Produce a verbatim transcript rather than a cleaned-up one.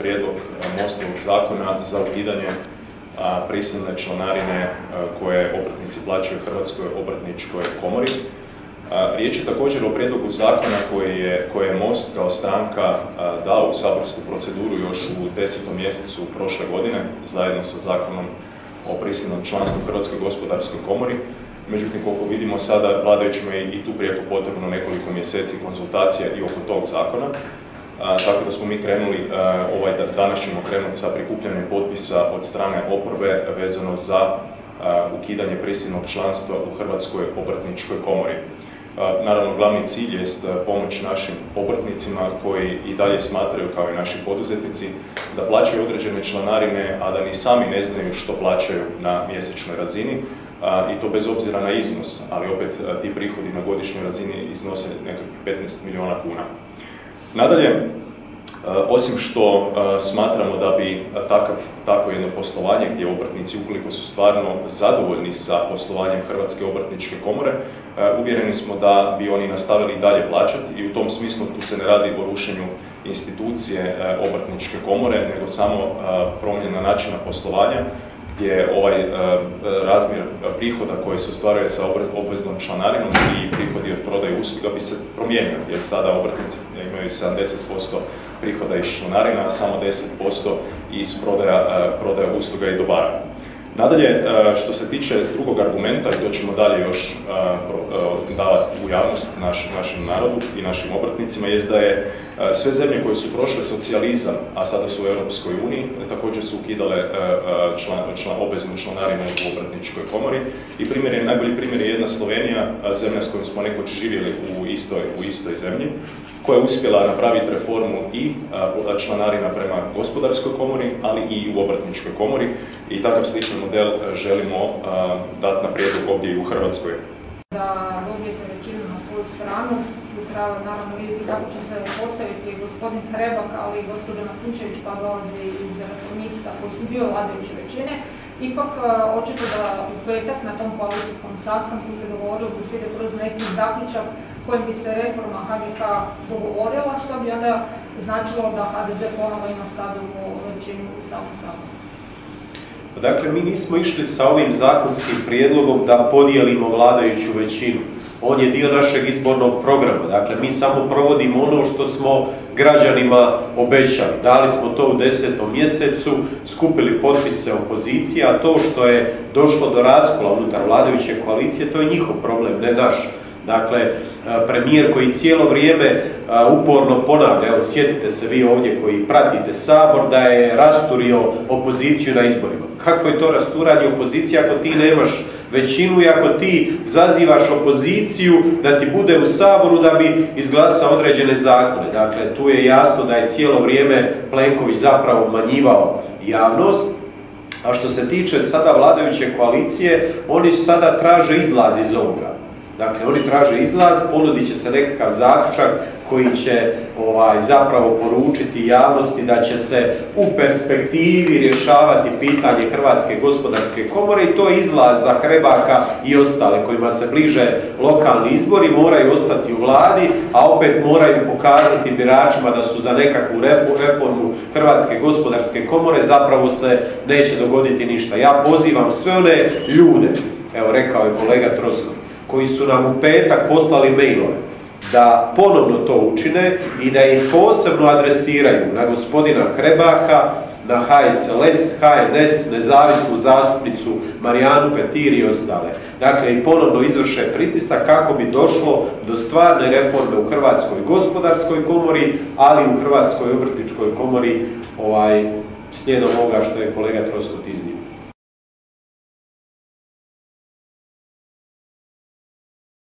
prijedlog Mostovog zakona za ukidanje prisilne članarine koje obrtnici plaćaju Hrvatskoj obrtničkoj komori. Riječ je također o prijedlogu zakona koje je, koje je Most kao stranka dao u saborsku proceduru još u desetom mjesecu prošle godine, zajedno sa zakonom o prisilnom članstvu Hrvatskoj gospodarskoj komori. Međutim, koliko vidimo sada, vladajućima je i tu prijeko potrebno nekoliko mjeseci konzultacija i oko tog zakona. A, tako da smo mi krenuli, a, ovaj, danas ćemo krenuti sa prikupljanjem potpisa od strane oporbe vezano za a, ukidanje prisilnog članstva u Hrvatskoj obrtničkoj komori. A, naravno, glavni cilj jest pomoć našim obrtnicima koji i dalje smatraju, kao i naši poduzetnici, da plaćaju određene članarine, a da ni sami ne znaju što plaćaju na mjesečnoj razini. I to bez obzira na iznos, ali opet ti prihodi na godišnjoj razini iznose nekakvih petnaest milijuna kuna. Nadalje, osim što smatramo da bi takav, tako jedno poslovanje gdje obrtnici, ukoliko su stvarno zadovoljni sa poslovanjem Hrvatske obrtničke komore, uvjereni smo da bi oni nastavili i dalje plaćati i u tom smislu tu se ne radi o rušenju institucije obrtničke komore, nego samo promjena načina poslovanja, je ovaj razmjer prihoda koji se ostvaruje sa obveznom članarinom i prihodi od prodaje usluga bi se promijenio, jer sada obrtnici imaju sedamdeset posto prihoda iz članarina, a samo deset posto iz prodaja, prodaja usluga i dobara. Nadalje, što se tiče drugog argumenta, i to ćemo dalje još davati u javnost naš, našem narodu i našim obrtnicima, je da je sve zemlje koje su prošle socijalizam, a sada su u Europskoj uniji, također su ukidale član, član, obveznu članarinu u obrtničkoj komori. I primjer je, najbolji primjer je jedna Slovenija, zemlja s kojom smo nekoć živjeli u istoj, u istoj zemlji, koja je uspjela napraviti reformu i članarina prema gospodarskoj komori, ali i u obrtničkoj komori. I takav sličan model želimo dati na prijedlog ovdje i u Hrvatskoj. Da dobijete većinu na svoju stranu, bi trebalo naravno vidjeti kako će se postaviti gospodin Hrebak, ali i gospođa Natunčević, Pagalazi iz reformista koji su dio vladajuće većine. Ipak očito da u petak na tom koalicijskom sastanku se dogovorilo da se ide kroz neki zaključak kojim bi se reforma H G K dogovorila, što bi onda značilo da H D Z ponovo ima stabilnu većinu u samom saboru. Dakle, mi nismo išli sa ovim zakonskim prijedlogom da podijelimo vladajuću većinu. On je dio našeg izbornog programa. Dakle, mi samo provodimo ono što smo građanima obećali. Dali smo to u desetom mjesecu, skupili potpise opozicije, a to što je došlo do raskola unutar vladajuće koalicije, to je njihov problem, ne naš. Dakle, premijer koji cijelo vrijeme uporno ponavlja, evo sjetite se vi ovdje koji pratite Sabor, da je rasturio opoziciju na izborima. Kako je to rasturanje opozicije ako ti nemaš većinu i ako ti zazivaš opoziciju da ti bude u Saboru da bi izglasao određene zakone? Dakle, tu je jasno da je cijelo vrijeme Plenković zapravo obmanjivao javnost. A što se tiče sada vladajuće koalicije, oni sada traže izlaz iz ovoga. Dakle, oni traže izlaz, ponudit će se nekakav zaključak koji će ovaj, zapravo poručiti javnosti da će se u perspektivi rješavati pitanje Hrvatske gospodarske komore i to je izlaz za Hrebaka i ostale kojima se bliže lokalni izbori, moraju ostati u vladi, a opet moraju pokazati biračima da su za nekakvu reformu Hrvatske gospodarske komore, zapravo se neće dogoditi ništa. Ja pozivam sve one ljude, evo rekao je kolega Troskot, koji su nam u petak poslali mailove, da ponovno to učine i da ih posebno adresiraju na gospodina Hrebaka, na H S L S, H N S, nezavisnu zastupnicu Marijanu Petir i ostale. Dakle, i ponovno izvrše pritisak kako bi došlo do stvarne reforme u Hrvatskoj gospodarskoj komori, ali i u Hrvatskoj obrtničkoj komori, ovaj, slijedom ovoga što je kolega Troskot iznio.